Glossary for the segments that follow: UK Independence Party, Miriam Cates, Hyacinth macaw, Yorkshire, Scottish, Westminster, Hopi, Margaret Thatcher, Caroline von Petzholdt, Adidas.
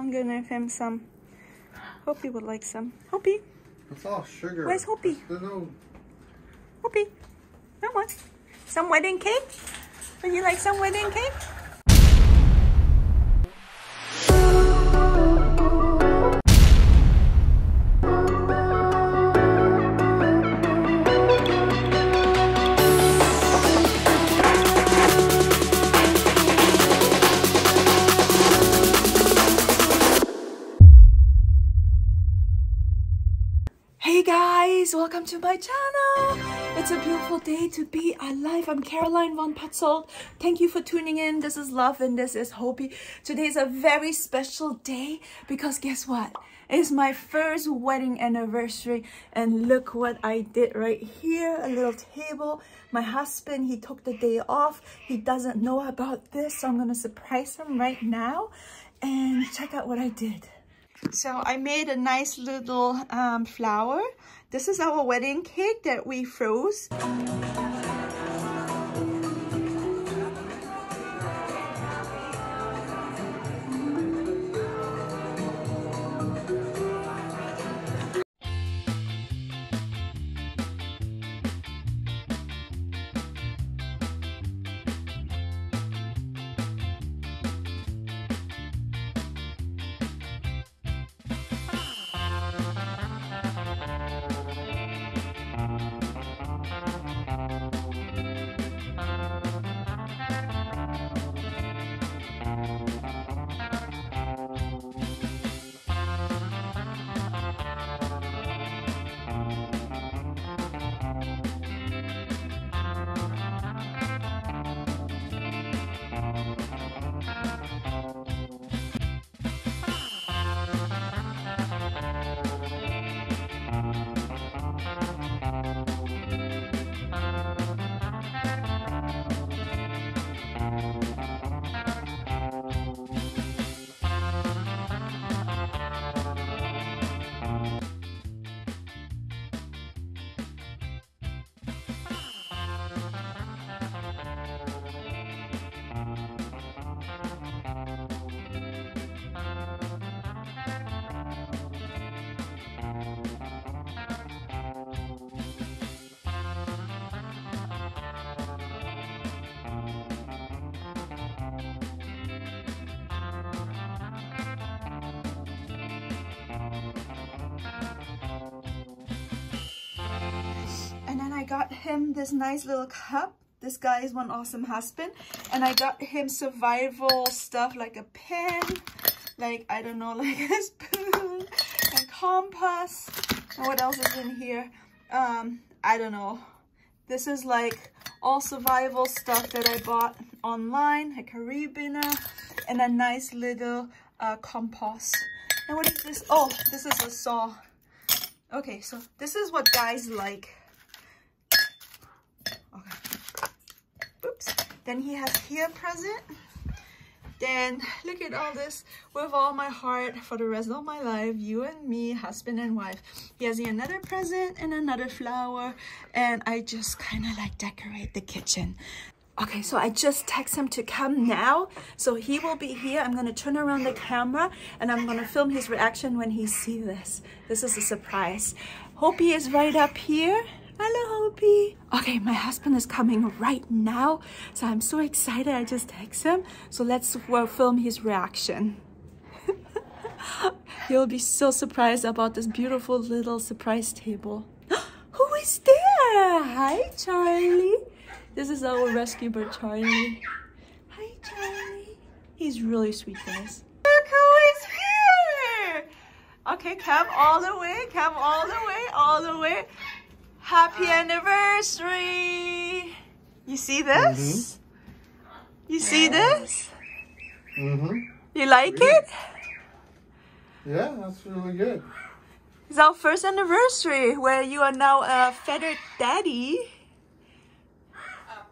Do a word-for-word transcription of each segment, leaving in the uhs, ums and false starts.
I'm gonna give him some. Hopi would like some. Hopi. It's all sugar. Where's Hopi? There's no... Hopi. Come on. Some wedding cake? Would you like some wedding cake? Hey guys, welcome to my channel. It's a beautiful day to be alive. I'm Caroline von Petzholdt. Thank you for tuning in. This is Love and this is Hopi. Today is a very special day because guess what? It's my first wedding anniversary and look what I did right here. A little table. My husband, he took the day off. He doesn't know about this, so I'm gonna surprise him right now and check out what I did. So I made a nice little um, flower. This is our wedding cake that we froze. Got him this nice little cup. This guy is one awesome husband. And I got him survival stuff like a pen, like I don't know, like a spoon and compass. And what else is in here? Um, I don't know. This is like all survival stuff that I bought online, a carabiner, and a nice little uh, compass. And what is this? Oh, this is a saw. Okay, so this is what guys like. Then he has here a present. Then look at all this. With all my heart for the rest of my life, you and me, husband and wife. He has here another present and another flower. And I just kind of like decorate the kitchen. Okay, so I just text him to come now. So he will be here. I'm gonna turn around the camera and I'm gonna film his reaction when he sees this. This is a surprise. Hopi is right up here. Hello, Hopi. Okay, my husband is coming right now, so I'm so excited. I just text him. So let's uh, film his reaction. He'll be so surprised about this beautiful little surprise table. Who is there? Hi, Charlie. This is our rescue bird, Charlie. Hi, Charlie. He's really sweet, guys. Look who is here! Okay, come all the way, come all the way, all the way. Happy anniversary! You see this? Mm-hmm. You see this? Mm-hmm. You like really? It? Yeah, that's really good. It's our first anniversary where you are now a feathered daddy.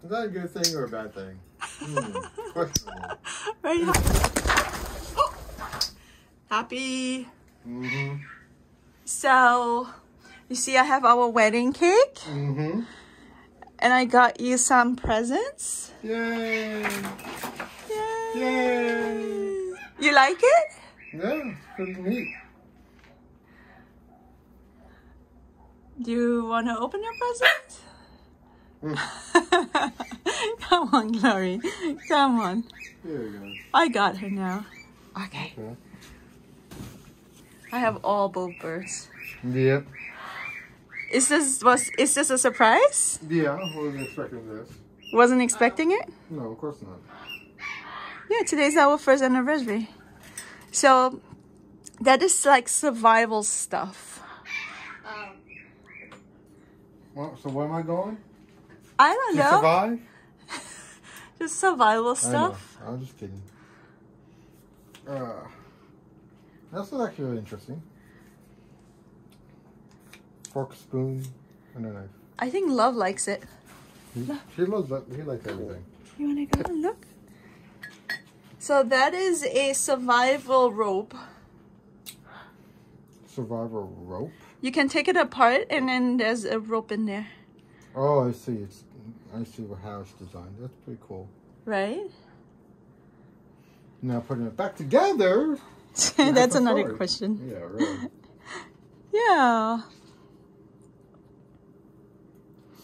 Is that a good thing or a bad thing? Mm, questionable. Very happy. Oh. Happy. Mm-hmm. So... you see, I have our wedding cake, mm-hmm. and I got you some presents. Yay! Yay! Yay! You like it? Yeah, it's pretty neat. Do you want to open your present? Mm. Come on, Glory. Come on. There we go. I got her now. Okay. Okay. I have all both birds. Yeah. Is this was is this a surprise? Yeah, I wasn't expecting this. Wasn't expecting it? No, of course not. Yeah, today's our first anniversary. So that is like survival stuff. Um well, so where am I going? I don't know. To survive? Just survival stuff. I know. I'm just kidding. Uh that's actually really interesting. Fork, spoon, and a knife. I think Love likes it. He, she loves that. He likes everything. You wanna go and look? So that is a survival rope. Survival rope? You can take it apart, and then there's a rope in there. Oh, I see. It's I see how it's designed. That's pretty cool. Right? Now putting it back together. That's another hard. question. Yeah. Right. Yeah.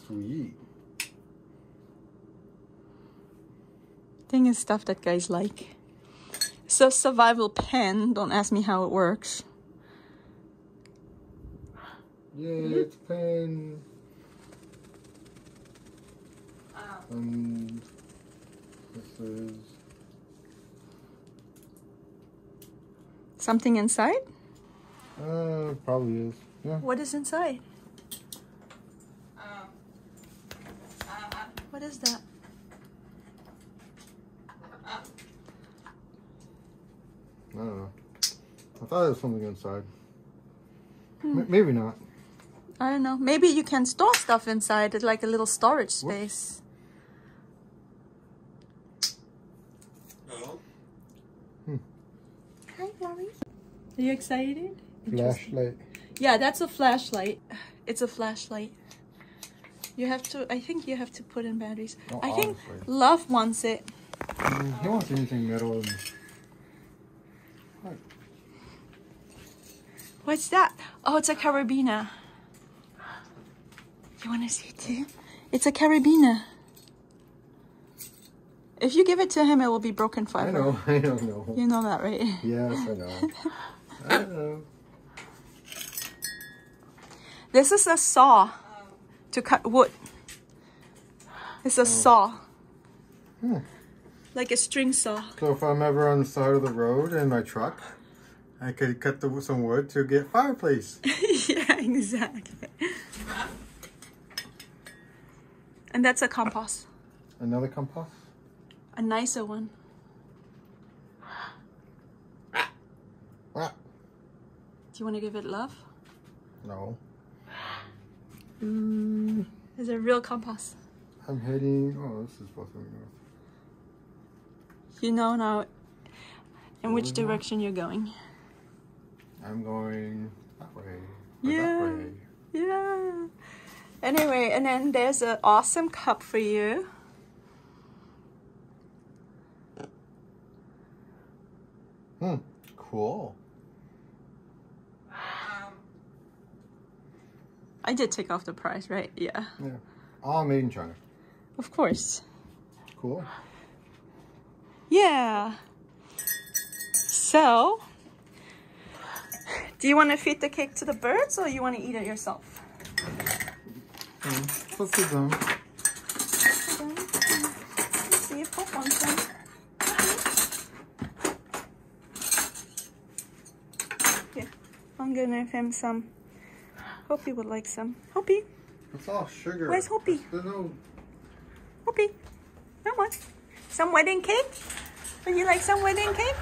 Sweet. Thing is stuff that guys like. So survival pen. Don't ask me how it works. Yeah, it's pen. Um, this is something inside. Uh, probably is. Yeah. What is inside? What is that? I don't know. I thought there was something inside. Hmm. M maybe not. I don't know. Maybe you can store stuff inside. It's like a little storage space. Hello? Hmm. Hi, Larry. Are you excited? Flashlight. Yeah, that's a flashlight. It's a flashlight. You have to, I think you have to put in batteries. Oh, I think honestly. Love wants it. Mm, he wants anything metal. And... What? What's that? Oh, it's a carabiner. You want to see it too? It's a carabiner. If you give it to him, it will be broken forever. I know, I don't know. You know that, right? Yes, I know. I know. This is a saw. To cut wood. It's a oh. saw. Hmm. Like a string saw. So if I'm ever on the side of the road in my truck, I could cut the, some wood to get fireplace. Yeah, exactly. And that's a compass. Another compass? A nicer one. Do you want to give it love? No. Mm. It's a real compass. I'm heading... Oh, this is supposed to be north. You know now in which direction you're going. I'm going that way. Yeah. That way. Yeah. Anyway, and then there's an awesome cup for you. Hmm. Cool. I did take off the price, right? Yeah. Yeah. All made in China. Of course. Cool. Yeah. So, do you want to feed the cake to the birds or you want to eat it yourself? Mm, let's feed them. Let's see if Pope wants them. Yeah. I'm going to give him some. Hopi would like some. Hopi. It's all sugar. Where's Hopi? There's no... Hopi. Come on. Some wedding cake? Would you like some wedding cake?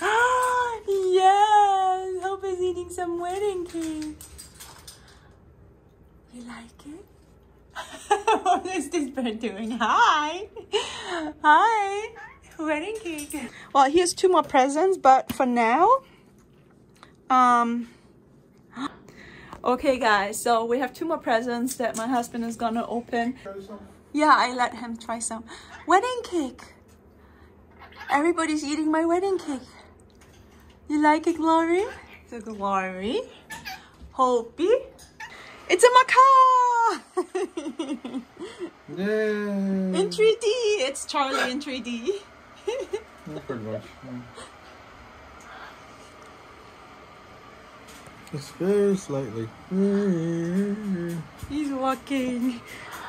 Ah, yes! Hopi's eating some wedding cake. You like it? What is this bird doing? Hi! Hi! Wedding cake. Well, here's two more presents, but for now... Um... Okay guys, so we have two more presents that my husband is gonna open. Yeah, I let him try some. Wedding cake! Everybody's eating my wedding cake. You like it, Glory? The Glory. Hopi. It's a macaw! Yay. In three D! It's Charlie in three D. Pretty much. Yeah. It's very slightly. He's walking.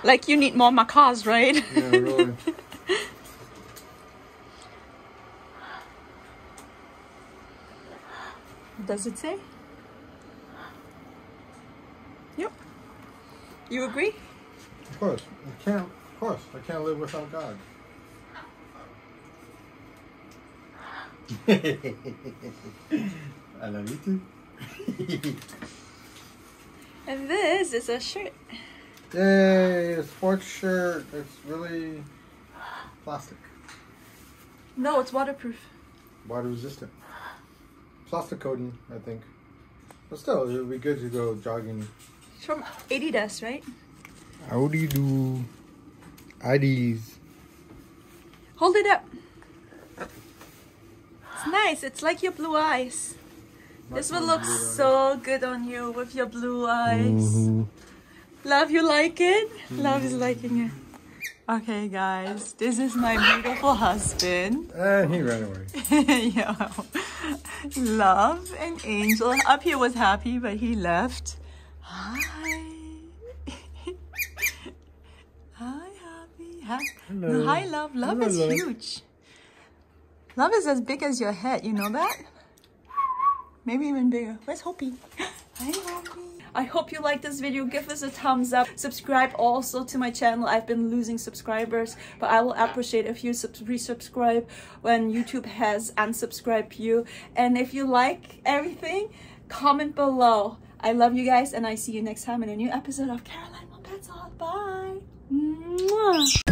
Like you need more macaws, right? Yeah, really. Does it say? Yep. You agree? Of course. I can't of course. I can't live without God. I love you too. And this is a shirt. Yay, a sports shirt. It's really plastic. No, it's waterproof. Water resistant. Plastic coating, I think. But still, it would be good to go jogging. It's from Adidas, right? How do you do? Adidas. Hold it up. It's nice. It's like your blue eyes. This will look so good on you with your blue eyes. Mm-hmm. Love, you like it? Mm-hmm. Love is liking it. Okay, guys, this is my beautiful husband. And uh, he ran away. Yo. Love and Angel. Up here was happy, but he left. Hi. Hi, Happy. Hi. Hello. Hi, Love. Love Hello, is love. huge. Love is as big as your head. You know that? Maybe even bigger. Where's Hopi? Hi, Hopi. I hope you like this video. Give us a thumbs up. Subscribe also to my channel. I've been losing subscribers, but I will appreciate if you resubscribe when YouTube has unsubscribed you. And if you like everything, comment below. I love you guys, and I see you next time in a new episode of Caroline von Petzholdt. Bye. Mwah.